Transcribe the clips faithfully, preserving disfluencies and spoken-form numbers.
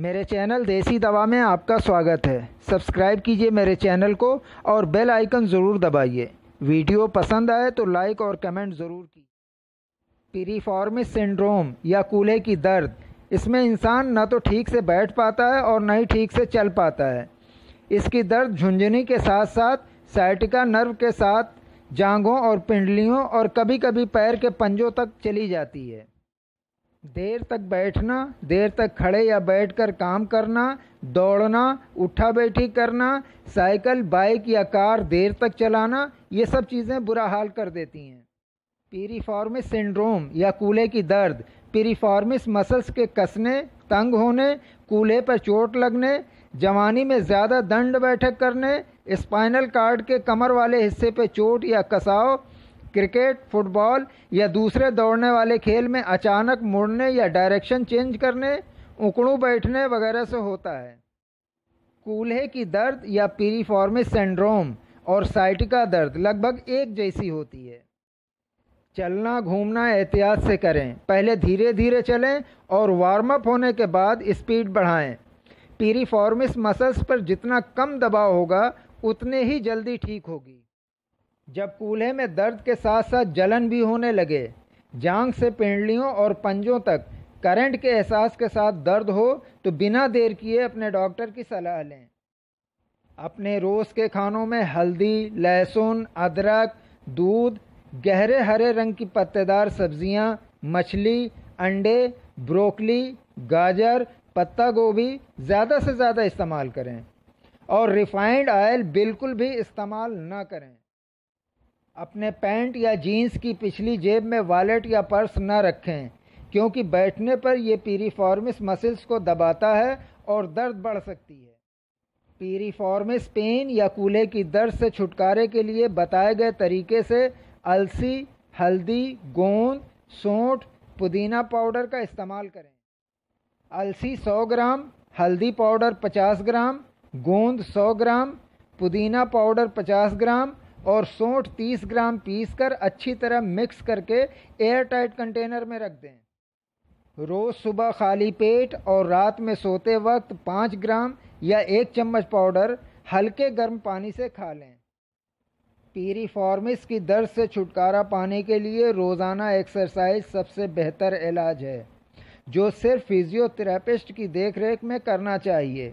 मेरे चैनल देसी दवा में आपका स्वागत है। सब्सक्राइब कीजिए मेरे चैनल को और बेल आइकन ज़रूर दबाइए। वीडियो पसंद आए तो लाइक और कमेंट ज़रूर कीजिए। पीरीफॉर्मिस सिंड्रोम या कूल्हे की दर्द, इसमें इंसान न तो ठीक से बैठ पाता है और न ही ठीक से चल पाता है। इसकी दर्द झुंझुनी के साथ साथ साइटिका नर्व के साथ जांघों और पिंडलियों और कभी कभी पैर के पंजों तक चली जाती है। देर तक बैठना, देर तक खड़े या बैठकर काम करना, दौड़ना, उठा बैठी करना, साइकिल, बाइक या कार देर तक चलाना, ये सब चीज़ें बुरा हाल कर देती हैं। पीरीफॉर्मिस सिंड्रोम या कूल्हे की दर्द पीरीफॉर्मिस मसल्स के कसने, तंग होने, कूल्हे पर चोट लगने, जवानी में ज़्यादा दंड बैठक करने, स्पाइनल कार्ड के कमर वाले हिस्से पर चोट या कसाव, क्रिकेट, फुटबॉल या दूसरे दौड़ने वाले खेल में अचानक मुड़ने या डायरेक्शन चेंज करने, उकड़ू बैठने वगैरह से होता है। कूल्हे की दर्द या पीरीफॉर्मिस सिंड्रोम और साइटिका दर्द लगभग एक जैसी होती है। चलना घूमना एहतियात से करें, पहले धीरे धीरे चलें और वार्म अप होने के बाद स्पीड बढ़ाएं। पीरीफॉर्मिस मसल्स पर जितना कम दबाव होगा उतने ही जल्दी ठीक होगी। जब कूल्हे में दर्द के साथ साथ जलन भी होने लगे, जांघ से पिंडलियों और पंजों तक करंट के एहसास के साथ दर्द हो तो बिना देर किए अपने डॉक्टर की सलाह लें। अपने रोज़ के खानों में हल्दी, लहसुन, अदरक, दूध, गहरे हरे रंग की पत्तेदार सब्जियां, मछली, अंडे, ब्रोकली, गाजर, पत्ता गोभी ज़्यादा से ज़्यादा इस्तेमाल करें और रिफाइंड ऑयल बिल्कुल भी इस्तेमाल ना करें। अपने पैंट या जीन्स की पिछली जेब में वॉलेट या पर्स ना रखें, क्योंकि बैठने पर यह पीरीफॉर्मिस मसल्स को दबाता है और दर्द बढ़ सकती है। पीरीफॉर्मिस पेन या कूल्हे की दर्द से छुटकारे के लिए बताए गए तरीके से अलसी, हल्दी, गोंद, सौंठ, पुदीना पाउडर का इस्तेमाल करें। अलसी सौ ग्राम, हल्दी पाउडर पचास ग्राम, गोंद सौ ग्राम, पुदीना पाउडर पचास ग्राम और सौंठ तीस ग्राम पीसकर अच्छी तरह मिक्स करके एयर टाइट कंटेनर में रख दें। रोज़ सुबह खाली पेट और रात में सोते वक्त पाँच ग्राम या एक चम्मच पाउडर हल्के गर्म पानी से खा लें। पीरीफॉर्मिस की दर्द से छुटकारा पाने के लिए रोज़ाना एक्सरसाइज सबसे बेहतर इलाज है, जो सिर्फ फिजियोथेरेपिस्ट की देखरेख में करना चाहिए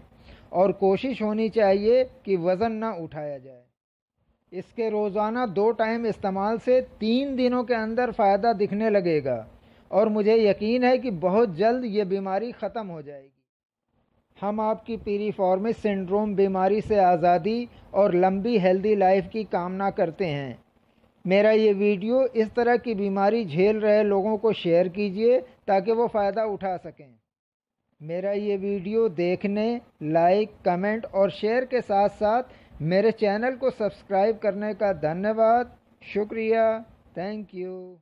और कोशिश होनी चाहिए कि वज़न ना उठाया जाए। इसके रोज़ाना दो टाइम इस्तेमाल से तीन दिनों के अंदर फ़ायदा दिखने लगेगा और मुझे यकीन है कि बहुत जल्द ये बीमारी ख़त्म हो जाएगी। हम आपकी पीरीफॉर्मिस सिंड्रोम बीमारी से आज़ादी और लंबी हेल्दी लाइफ की कामना करते हैं। मेरा ये वीडियो इस तरह की बीमारी झेल रहे लोगों को शेयर कीजिए ताकि वो फ़ायदा उठा सकें। मेरा ये वीडियो देखने, लाइक, कमेंट और शेयर के साथ साथ मेरे चैनल को सब्सक्राइब करने का धन्यवाद। शुक्रिया। Thank you.